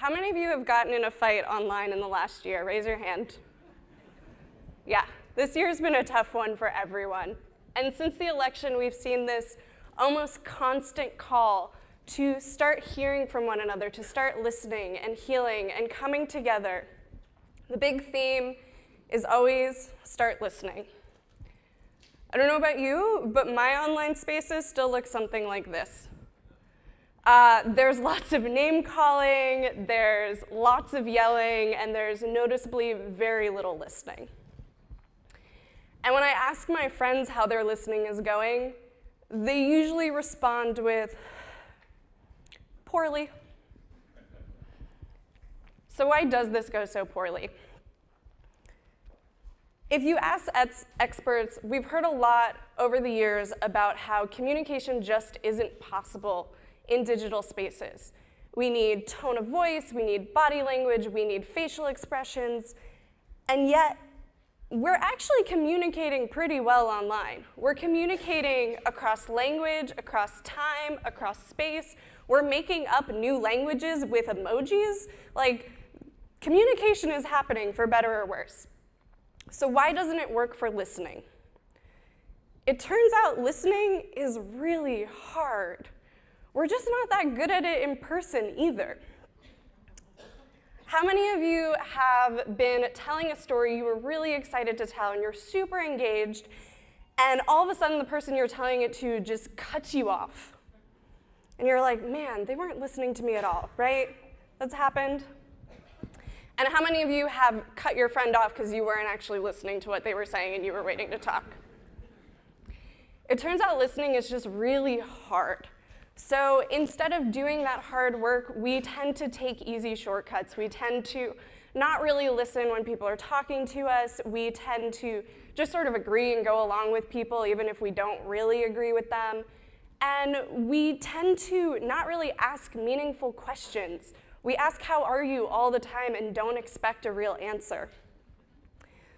How many of you have gotten in a fight online in the last year? Raise your hand. Yeah, this year's been a tough one for everyone. And since the election, we've seen this almost constant call to start hearing from one another, to start listening and healing and coming together. The big theme is always start listening. I don't know about you, but my online spaces still look something like this. There's lots of name calling, there's lots of yelling, and there's noticeably very little listening. And when I ask my friends how their listening is going, they usually respond with, poorly. So why does this go so poorly? If you ask experts, we've heard a lot over the years about how communication just isn't possible in digital spaces. We need tone of voice, we need body language, we need facial expressions, and yet we're actually communicating pretty well online. We're communicating across language, across time, across space. We're making up new languages with emojis. Like, communication is happening for better or worse. So why doesn't it work for listening? It turns out listening is really hard. We're just not that good at it in person either. How many of you have been telling a story you were really excited to tell and you're super engaged, and all of a sudden the person you're telling it to just cuts you off? And you're like, man, they weren't listening to me at all, right? That's happened. And how many of you have cut your friend off because you weren't actually listening to what they were saying and you were waiting to talk? It turns out listening is just really hard. So instead of doing that hard work, we tend to take easy shortcuts. We tend to not really listen when people are talking to us. We tend to just sort of agree and go along with people even if we don't really agree with them. And we tend to not really ask meaningful questions. We ask, how are you, all the time and don't expect a real answer.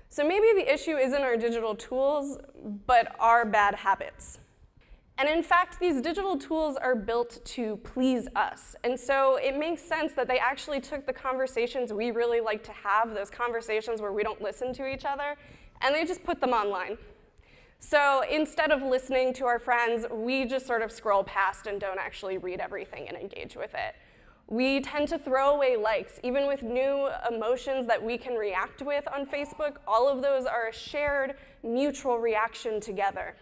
So maybe the issue isn't our digital tools, but our bad habits. And in fact, these digital tools are built to please us. And so it makes sense that they actually took the conversations we really like to have, those conversations where we don't listen to each other, and they just put them online. So instead of listening to our friends, we just sort of scroll past and don't actually read everything and engage with it. We tend to throw away likes, even with new emotions that we can react with on Facebook. All of those are a shared, mutual reaction together.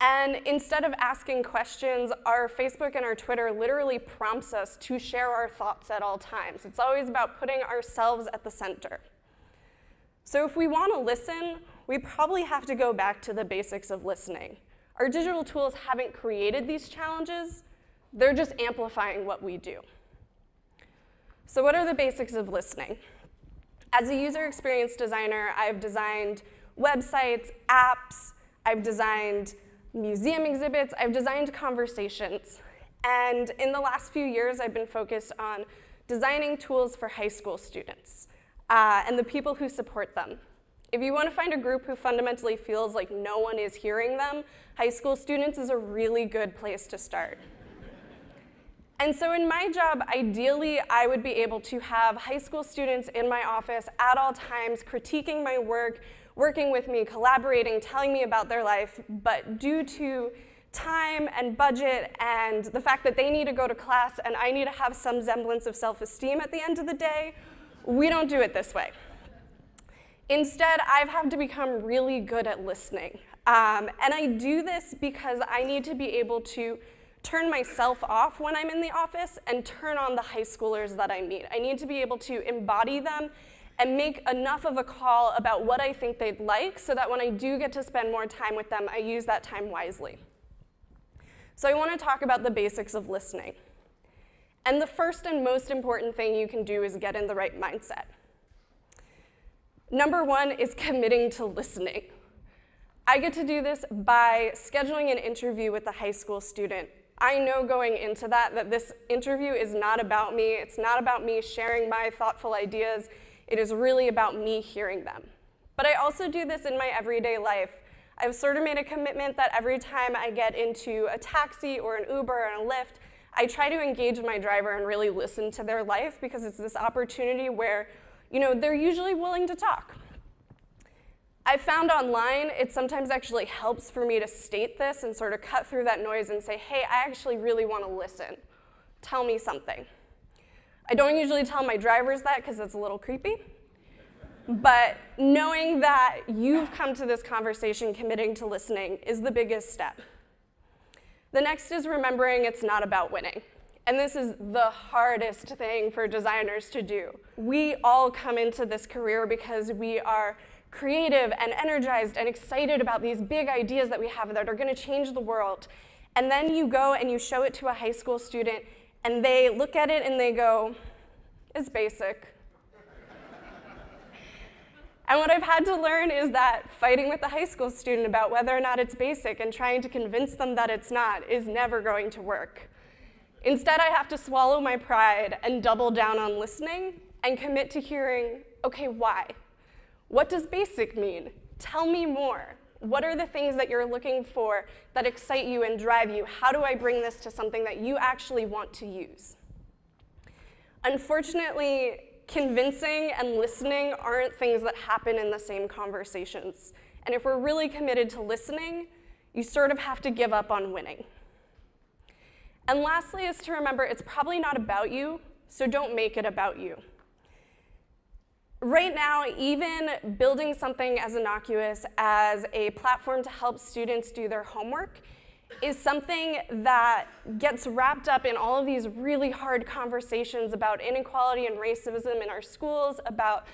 And instead of asking questions, our Facebook and our Twitter literally prompts us to share our thoughts at all times. It's always about putting ourselves at the center. So if we want to listen, we probably have to go back to the basics of listening. Our digital tools haven't created these challenges. They're just amplifying what we do. So what are the basics of listening? As a user experience designer, I've designed websites, apps, I've designed museum exhibits, I've designed conversations. And in the last few years, I've been focused on designing tools for high school students and the people who support them. If you want to find a group who fundamentally feels like no one is hearing them, high school students is a really good place to start. And so in my job, ideally, I would be able to have high school students in my office at all times, critiquing my work, working with me, collaborating, telling me about their life. But due to time and budget and the fact that they need to go to class and I need to have some semblance of self-esteem at the end of the day, we don't do it this way. Instead, I've had to become really good at listening. And I do this because I need to be able to turn myself off when I'm in the office and turn on the high schoolers that I meet. I need to be able to embody them and make enough of a call about what I think they'd like so that when I do get to spend more time with them, I use that time wisely. So I want to talk about the basics of listening. And the first and most important thing you can do is get in the right mindset. Number one is committing to listening. I get to do this by scheduling an interview with the high school student. I know going into that this interview is not about me. It's not about me sharing my thoughtful ideas. It is really about me hearing them. But I also do this in my everyday life. I've sort of made a commitment that every time I get into a taxi or an Uber or a Lyft, I try to engage my driver and really listen to their life, because it's this opportunity where, you know, they're usually willing to talk. I found online, it sometimes actually helps for me to state this and sort of cut through that noise and say, hey, I actually really want to listen. Tell me something. I don't usually tell my drivers that because it's a little creepy. But knowing that you've come to this conversation committing to listening is the biggest step. The next is remembering it's not about winning. And this is the hardest thing for designers to do. We all come into this career because we are creative and energized and excited about these big ideas that we have that are going to change the world. And then you go and you show it to a high school student, and they look at it and they go, it's basic. And what I've had to learn is that fighting with a high school student about whether or not it's basic and trying to convince them that it's not is never going to work. Instead, I have to swallow my pride and double down on listening and commit to hearing, okay, why? What does basic mean? Tell me more. What are the things that you're looking for that excite you and drive you? How do I bring this to something that you actually want to use? Unfortunately, convincing and listening aren't things that happen in the same conversations. And if we're really committed to listening, you sort of have to give up on winning. And lastly is to remember it's probably not about you, so don't make it about you. Right now, even building something as innocuous as a platform to help students do their homework is something that gets wrapped up in all of these really hard conversations about inequality and racism in our schools, about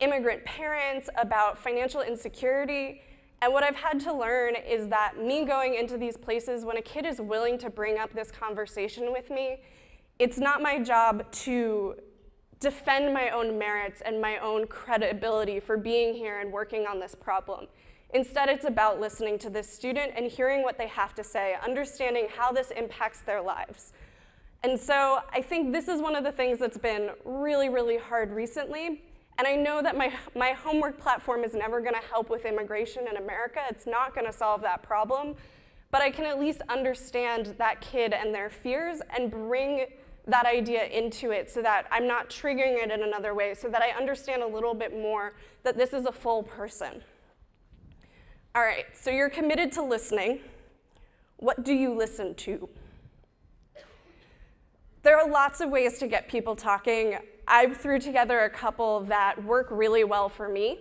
immigrant parents, about financial insecurity. And what I've had to learn is that me going into these places, when a kid is willing to bring up this conversation with me, it's not my job to defend my own merits and my own credibility for being here and working on this problem. Instead, it's about listening to this student and hearing what they have to say, understanding how this impacts their lives. And so I think this is one of the things that's been really, really hard recently. And I know that my homework platform is never going to help with immigration in America. It's not going to solve that problem. But I can at least understand that kid and their fears and bring that idea into it so that I'm not triggering it in another way, so that I understand a little bit more that this is a full person. All right, so you're committed to listening. What do you listen to? There are lots of ways to get people talking. I threw together a couple that work really well for me.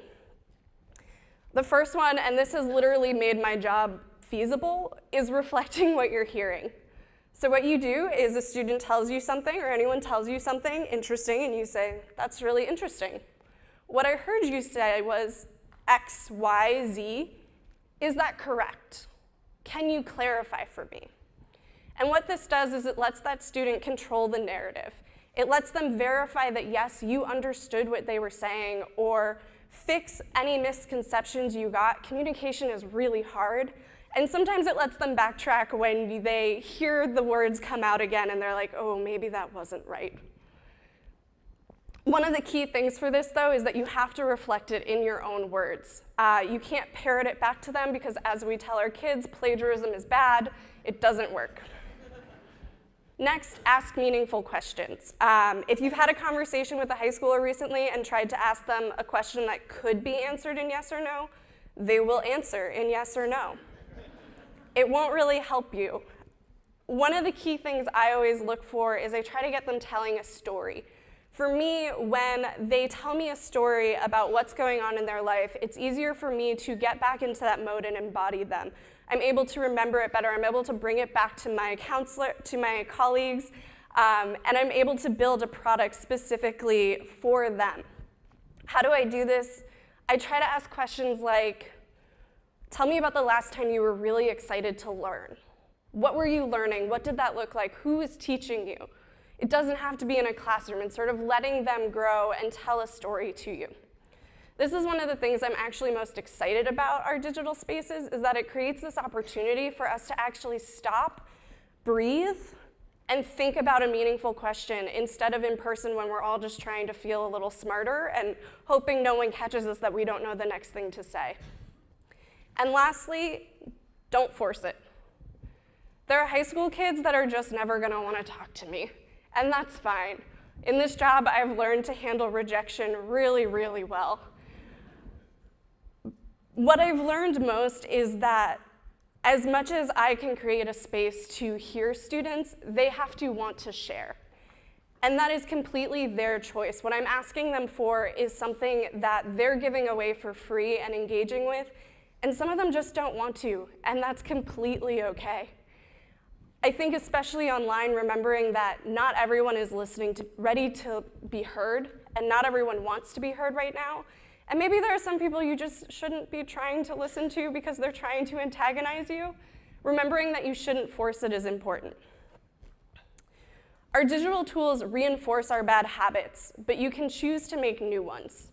The first one, and this has literally made my job feasible, is reflecting what you're hearing. So what you do is a student tells you something or anyone tells you something interesting, and you say, that's really interesting. What I heard you say was X, Y, Z. Is that correct? Can you clarify for me? And what this does is it lets that student control the narrative. It lets them verify that, yes, you understood what they were saying, or fix any misconceptions you got. Communication is really hard. And sometimes it lets them backtrack when they hear the words come out again and they're like, oh, maybe that wasn't right. One of the key things for this, though, is that you have to reflect it in your own words. You can't parrot it back to them, because as we tell our kids, plagiarism is bad. It doesn't work. Next, ask meaningful questions. If you've had a conversation with a high schooler recently and tried to ask them a question that could be answered in yes or no, they will answer in yes or no. It won't really help you. One of the key things I always look for is I try to get them telling a story. For me, when they tell me a story about what's going on in their life, it's easier for me to get back into that mode and embody them. I'm able to remember it better. I'm able to bring it back to my counselor, to my colleagues, and I'm able to build a product specifically for them. How do I do this? I try to ask questions like, tell me about the last time you were really excited to learn. What were you learning? What did that look like? Who is teaching you? It doesn't have to be in a classroom, and sort of letting them grow and tell a story to you. This is one of the things I'm actually most excited about our digital spaces, is that it creates this opportunity for us to actually stop, breathe, and think about a meaningful question, instead of in person when we're all just trying to feel a little smarter and hoping no one catches us that we don't know the next thing to say. And lastly, don't force it. There are high school kids that are just never gonna wanna talk to me, and that's fine. In this job, I've learned to handle rejection really, really well. What I've learned most is that as much as I can create a space to hear students, they have to want to share. And that is completely their choice. What I'm asking them for is something that they're giving away for free and engaging with, and some of them just don't want to, and that's completely okay. I think especially online, remembering that not everyone is listening to, ready to be heard, and not everyone wants to be heard right now. And maybe there are some people you just shouldn't be trying to listen to because they're trying to antagonize you. Remembering that you shouldn't force it is important. Our digital tools reinforce our bad habits, but you can choose to make new ones.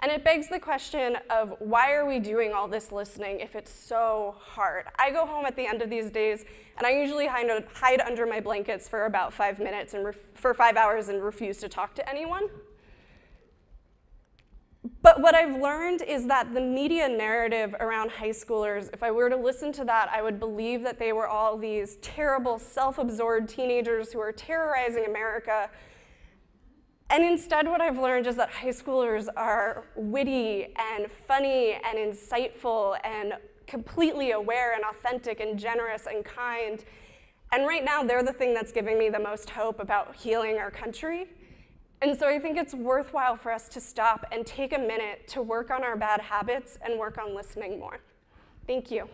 And it begs the question of, why are we doing all this listening if it's so hard? I go home at the end of these days, and I usually hide under my blankets for about 5 minutes and for 5 hours and refuse to talk to anyone. But what I've learned is that the media narrative around high schoolers, if I were to listen to that, I would believe that they were all these terrible, self-absorbed teenagers who are terrorizing America. And instead, what I've learned is that high schoolers are witty and funny and insightful and completely aware and authentic and generous and kind. And right now, they're the thing that's giving me the most hope about healing our country. And so I think it's worthwhile for us to stop and take a minute to work on our bad habits and work on listening more. Thank you.